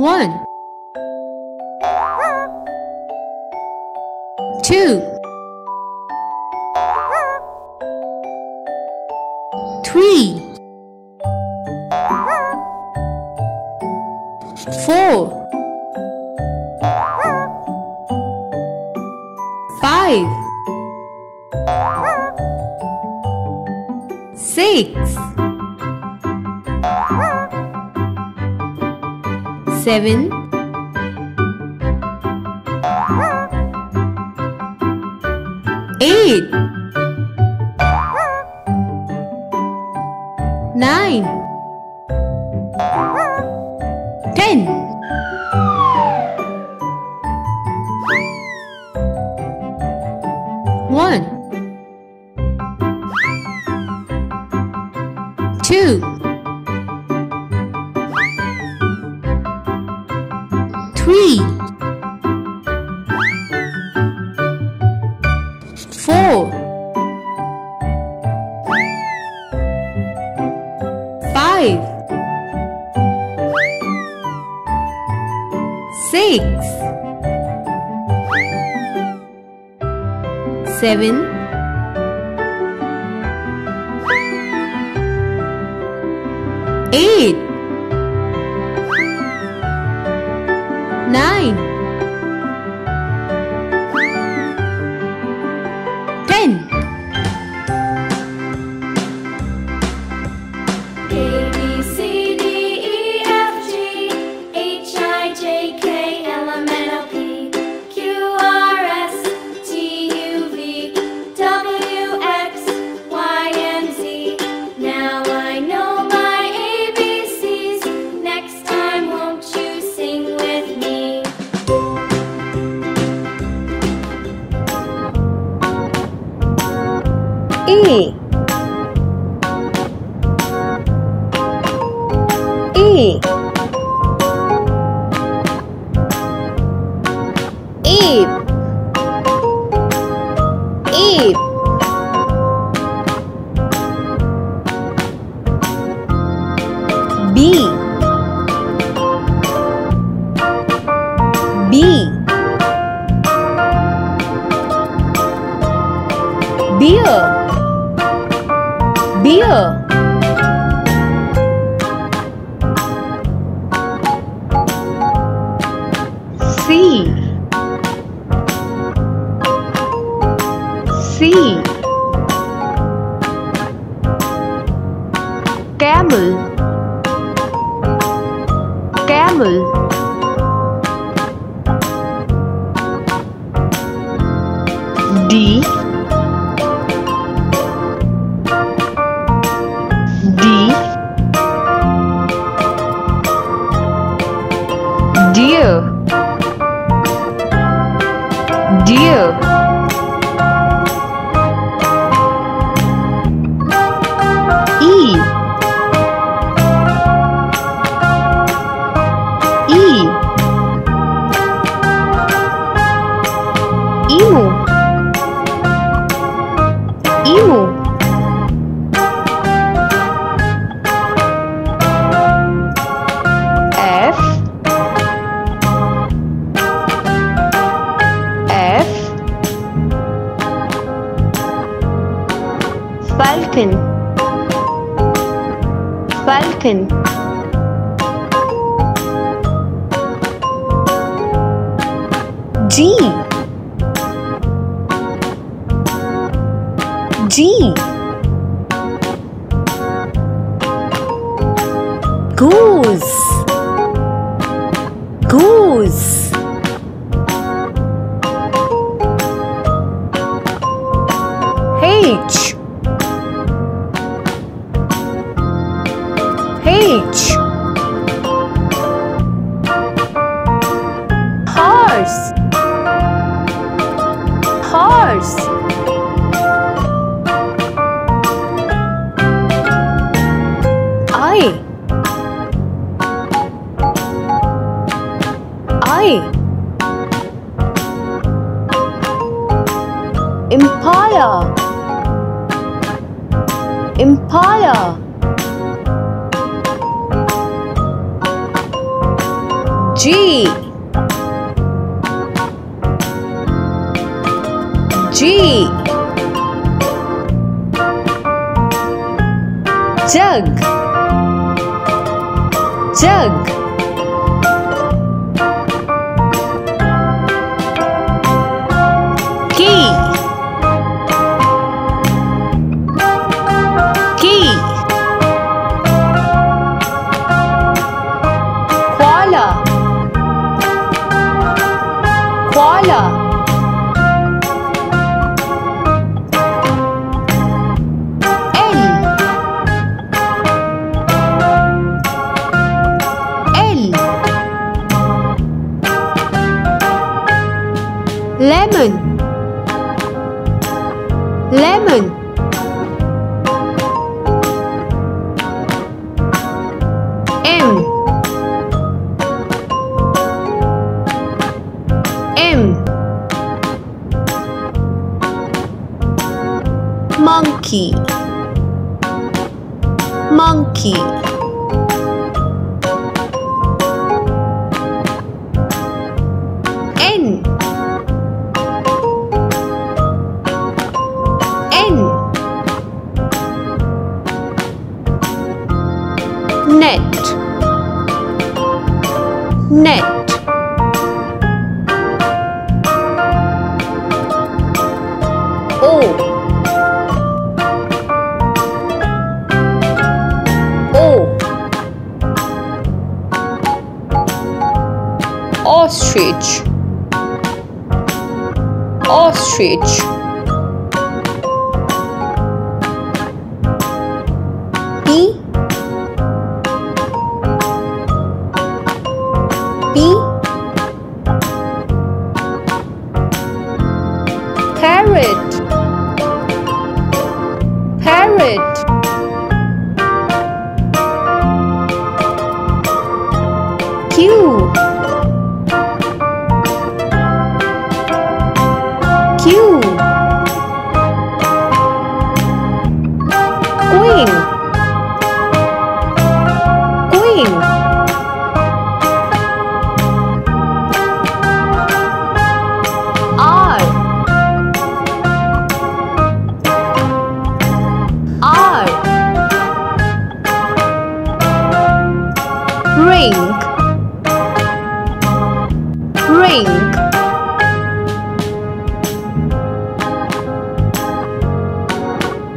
1 2 3 4 5 6 7 8 9 10. One, two, 3 4 5 6 7 8 G G. Jug. Lemon. M. Monkey. Net. O. Ostrich. Parrot. Q. Queen. Ring.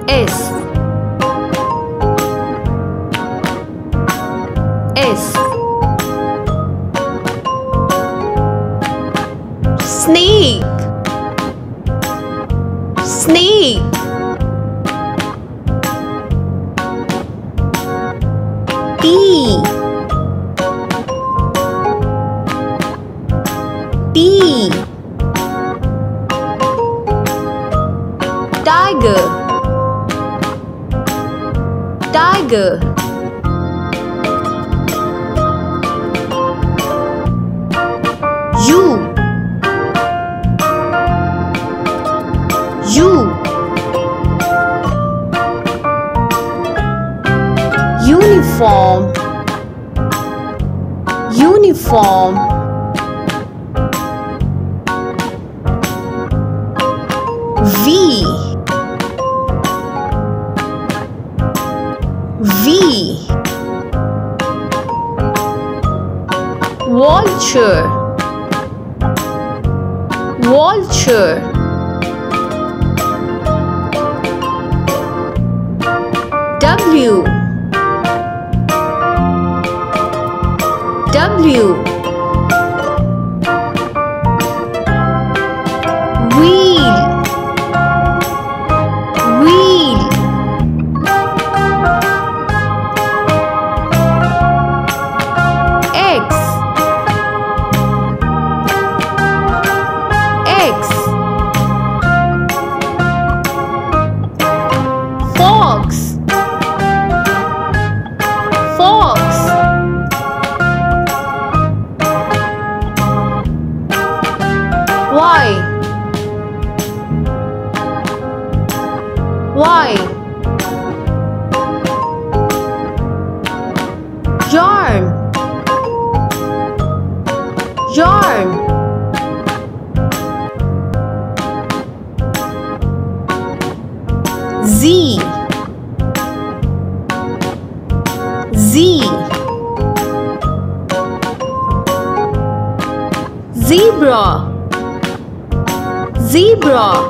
S. Snake. Tiger. Uniform. Vulture. W. Z, Z. Zebra, zebra.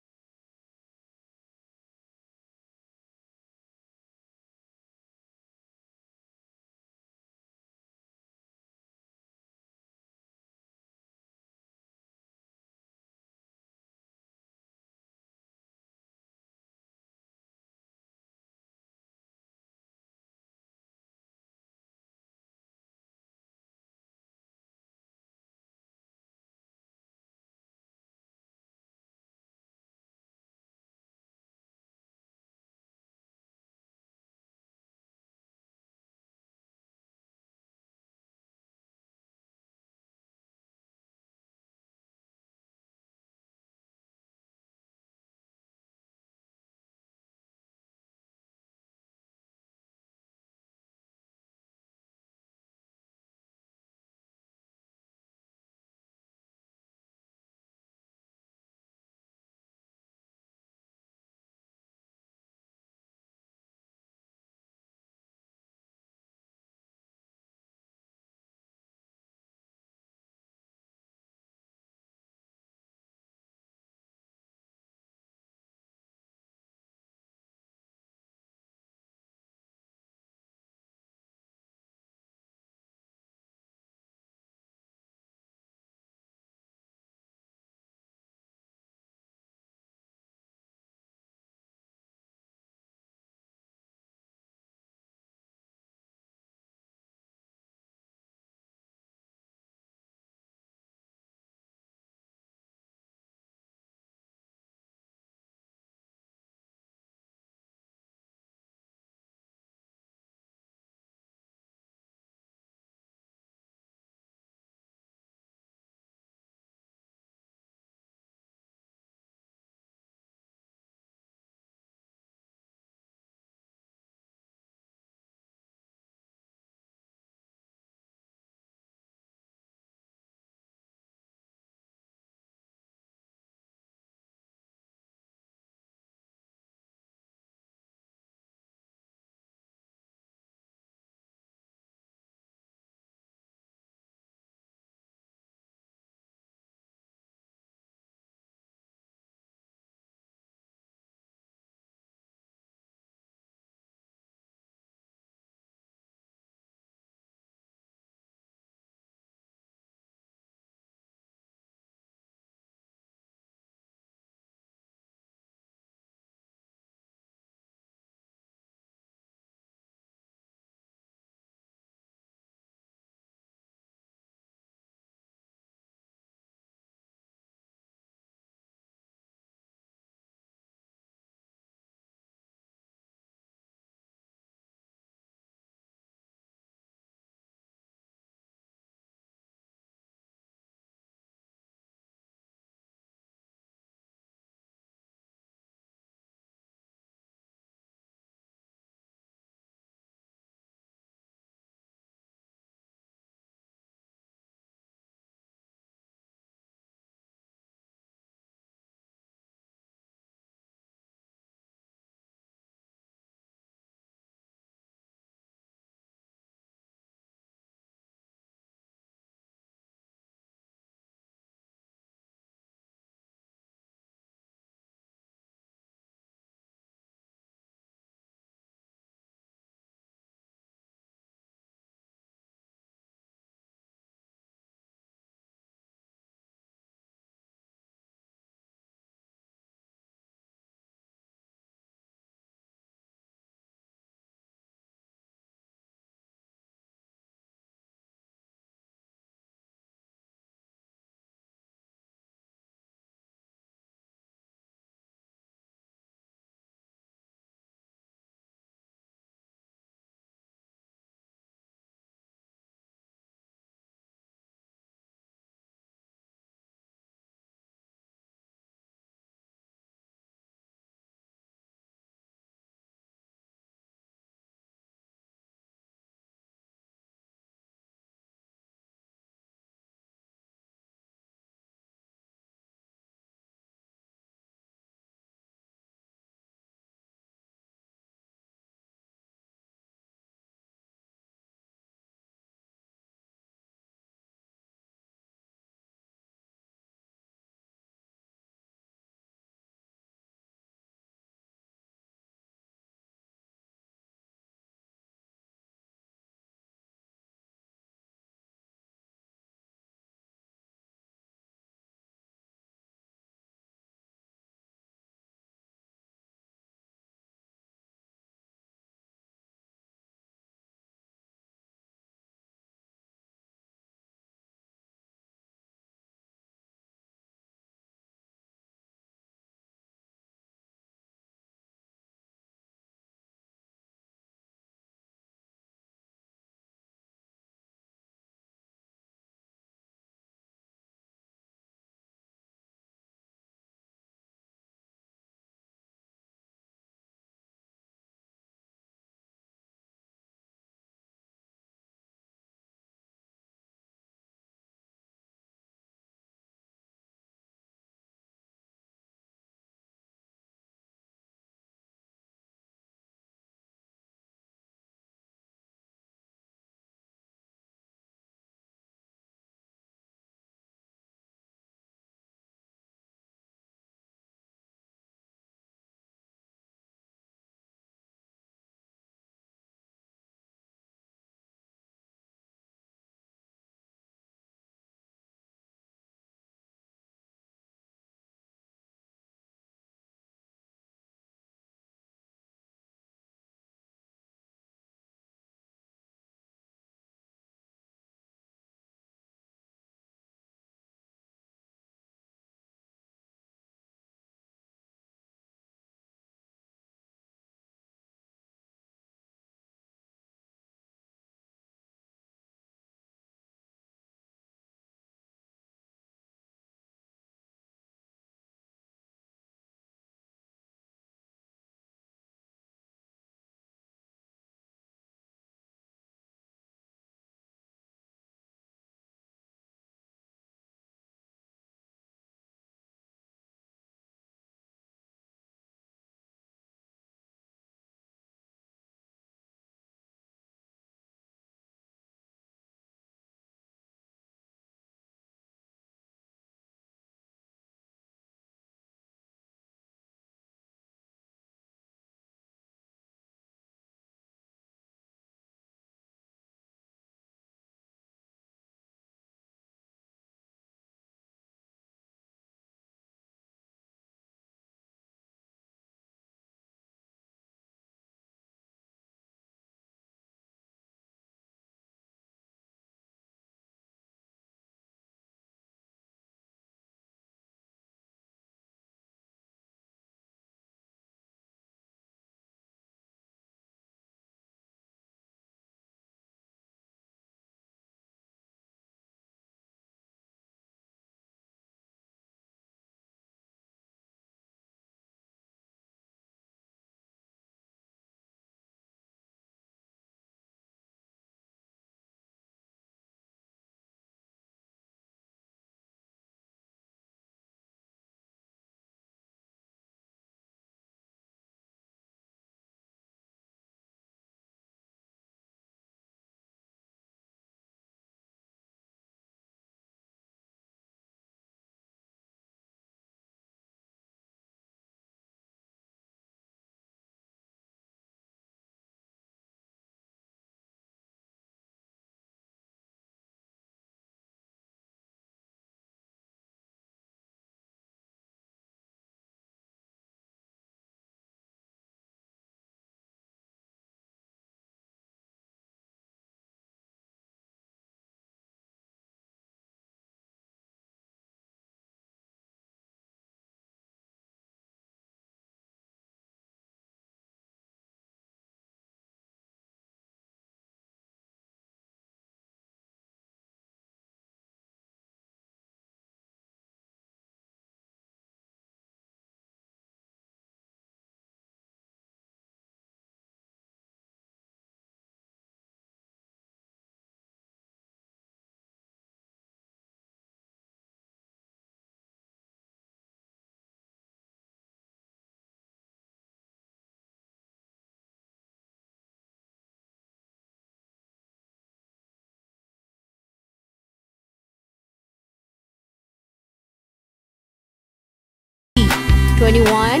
21,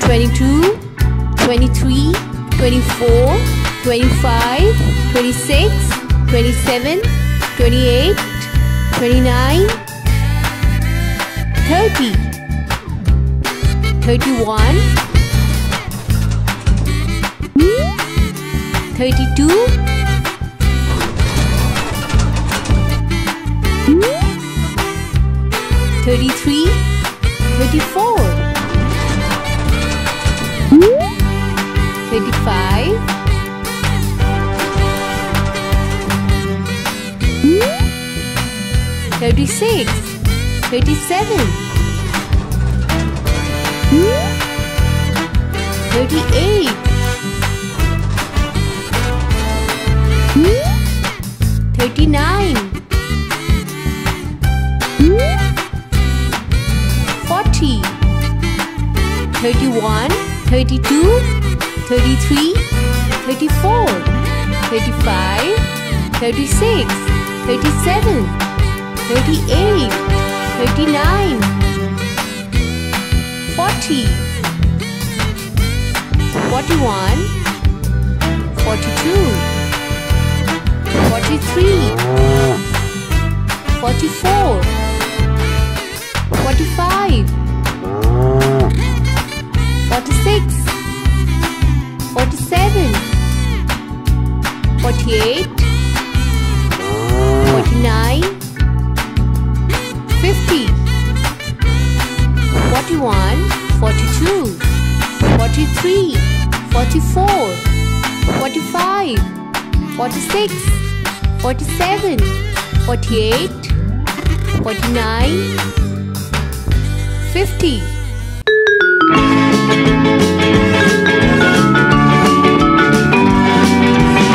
22, 23, 24, 25, 26, 27, 28, 29, 30, 31, 32, 33, 34, 35, 36, 37, 38, 39, 31, 32, 33, 34, 35, 36, 37, 38, 39, 40, 41, 42, 43, 44, 45, 46, 47, 48, 49, 50, 41, 42, 43, 44, 45, 46, 47, 48, 49, 50.